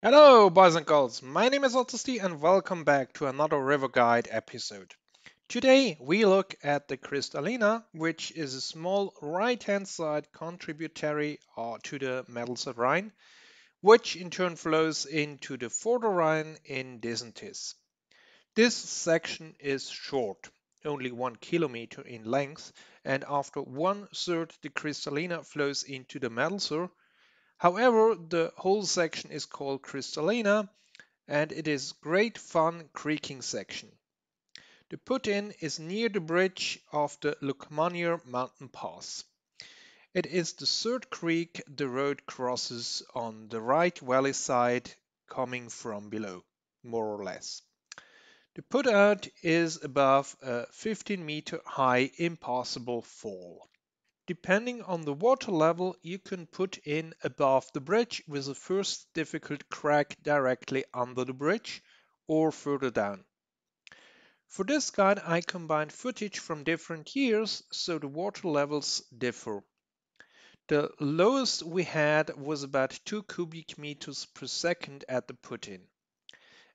Hello boys and girls, my name is Otzesti and welcome back to another River Guide episode. Today we look at the Cristalina, which is a small right-hand side contributary to the Medelser Rhine, which in turn flows into the Vorderrhine in Dissentis. This section is short, only 1 kilometer in length, and after 1/3 the Cristalina flows into the Medelser. However, the whole section is called Cristalina and it is great fun creaking section. The put-in is near the bridge of the Lukmanier mountain pass. It is the third creek the road crosses on the right valley side coming from below, more or less. The put-out is above a 15 meter high impassable fall. Depending on the water level, you can put in above the bridge with the first difficult crack directly under the bridge or further down. For this guide, I combined footage from different years, so the water levels differ. The lowest we had was about 2 cubic meters per second at the put-in.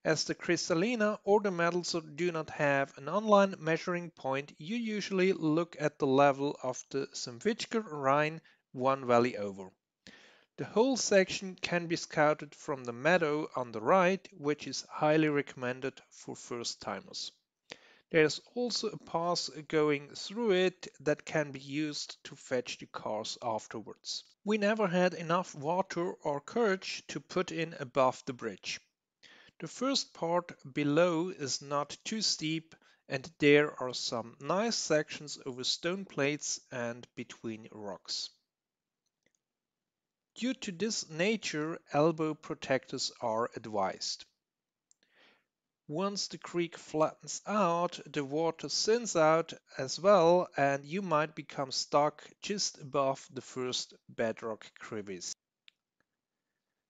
As the Cristalina or the Medelser do not have an online measuring point, you usually look at the level of the Sumixer Rhine one valley over. The whole section can be scouted from the meadow on the right, which is highly recommended for first-timers. There is also a pass going through it that can be used to fetch the cars afterwards. We never had enough water or courage to put in above the bridge. The first part below is not too steep and there are some nice sections over stone plates and between rocks. Due to this nature, elbow protectors are advised. Once the creek flattens out, the water thins out as well and you might become stuck just above the first bedrock crevice.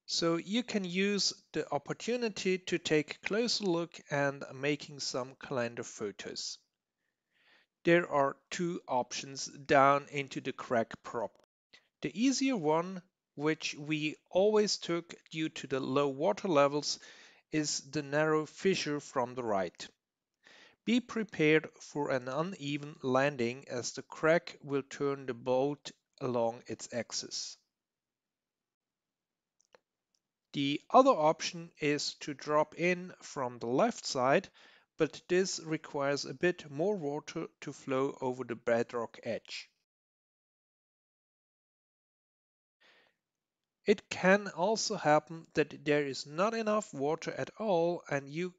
So you can use the opportunity to take a closer look and making some calendar photos. There are 2 options down into the crack prop. The easier one, which we always took due to the low water levels, is the narrow fissure from the right. Be prepared for an uneven landing as the crack will turn the boat along its axis. The other option is to drop in from the left side, but this requires a bit more water to flow over the bedrock edge. It can also happen that there is not enough water at all and you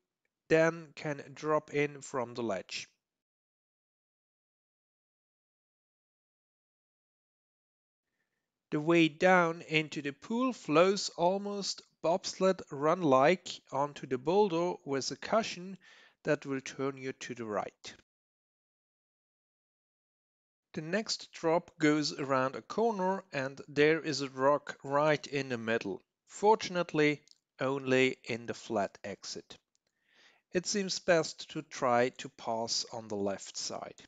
then can drop in from the ledge. The way down into the pool flows almost bobsled run-like onto the boulder with a cushion that will turn you to the right. The next drop goes around a corner and there is a rock right in the middle, fortunately only in the flat exit. It seems best to try to pass on the left side.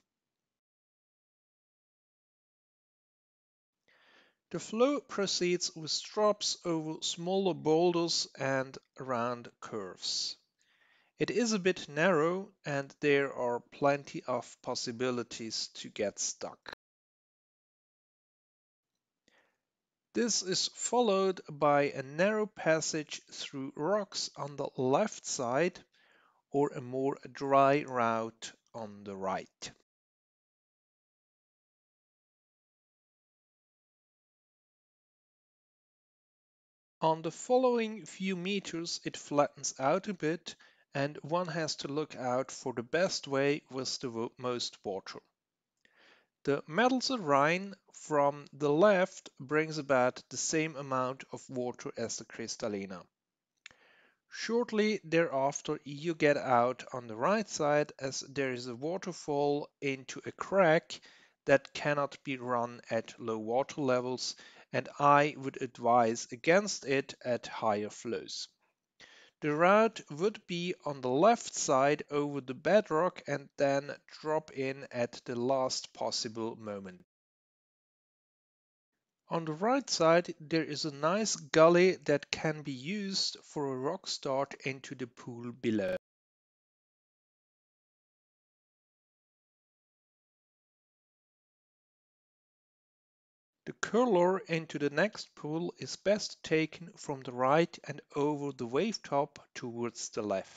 The flow proceeds with drops over smaller boulders and round curves. It is a bit narrow and there are plenty of possibilities to get stuck. This is followed by a narrow passage through rocks on the left side or a more dry route on the right. On the following few meters it flattens out a bit and one has to look out for the best way with the most water. The Medelser Rhine from the left brings about the same amount of water as the Cristalina. Shortly thereafter you get out on the right side as there is a waterfall into a crack that cannot be run at low water levels, and I would advise against it at higher flows. The route would be on the left side over the bedrock and then drop in at the last possible moment. On the right side there is a nice gully that can be used for a rock start into the pool below. The curler into the next pool is best taken from the right and over the wave top towards the left.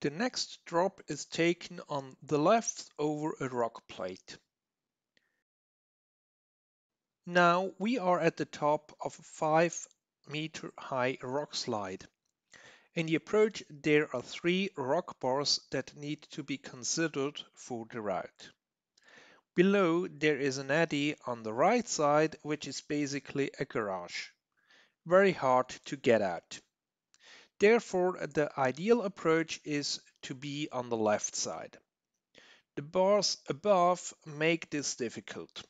The next drop is taken on the left over a rock plate. Now we are at the top of a 5-meter high rock slide. In the approach, there are 3 rock bars that need to be considered for the route. Below, there is an eddy on the right side, which is basically a garage. Very hard to get out. Therefore, the ideal approach is to be on the left side. The bars above make this difficult.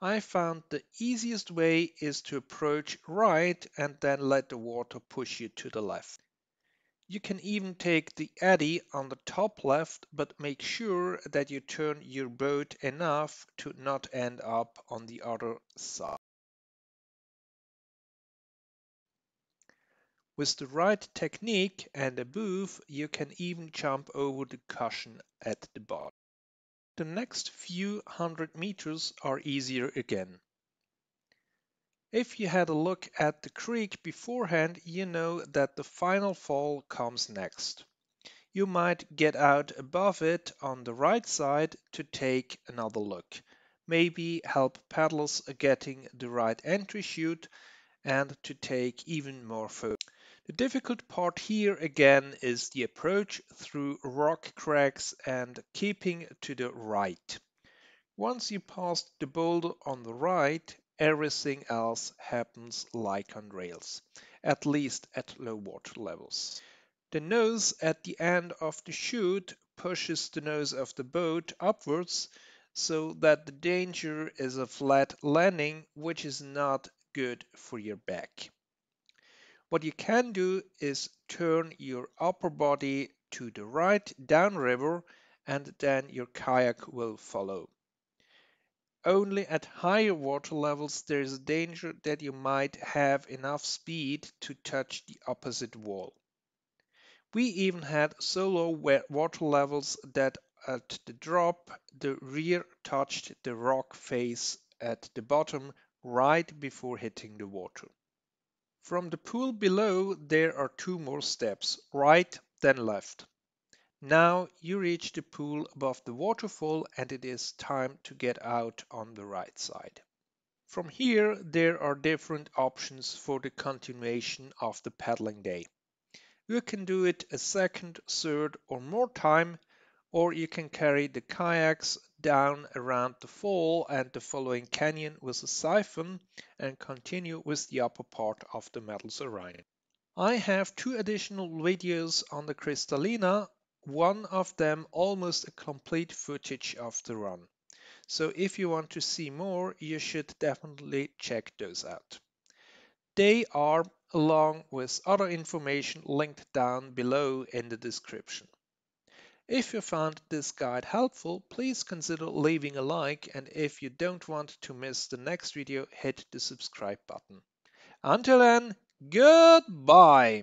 I found the easiest way is to approach right and then let the water push you to the left. You can even take the eddy on the top left, but make sure that you turn your boat enough to not end up on the other side. With the right technique and a move, you can even jump over the cushion at the bottom. The next few 100 meters are easier again. If you had a look at the creek beforehand, you know that the final fall comes next. You might get out above it on the right side to take another look. Maybe help paddlers getting the right entry chute and to take even more photos. The difficult part here again is the approach through rock cracks and keeping to the right. Once you pass the boulder on the right, everything else happens like on rails, at least at low water levels. The nose at the end of the chute pushes the nose of the boat upwards so that the danger is a flat landing, which is not good for your back. What you can do is turn your upper body to the right downriver and then your kayak will follow. Only at higher water levels there is a danger that you might have enough speed to touch the opposite wall. We even had so low water levels that at the drop the rear touched the rock face at the bottom right before hitting the water. From the pool below, there are 2 more steps, right, then left. Now you reach the pool above the waterfall and it is time to get out on the right side. From here, there are different options for the continuation of the paddling day. You can do it a second, third or more time, or you can carry the kayaks down around the fall and the following canyon with a siphon and continue with the upper part of the Medelser Rhine. I have 2 additional videos on the Cristalina, one of them almost a complete footage of the run. So if you want to see more, you should definitely check those out. They are, along with other information, linked down below in the description. If you found this guide helpful, please consider leaving a like, and if you don't want to miss the next video, hit the subscribe button. Until then, goodbye!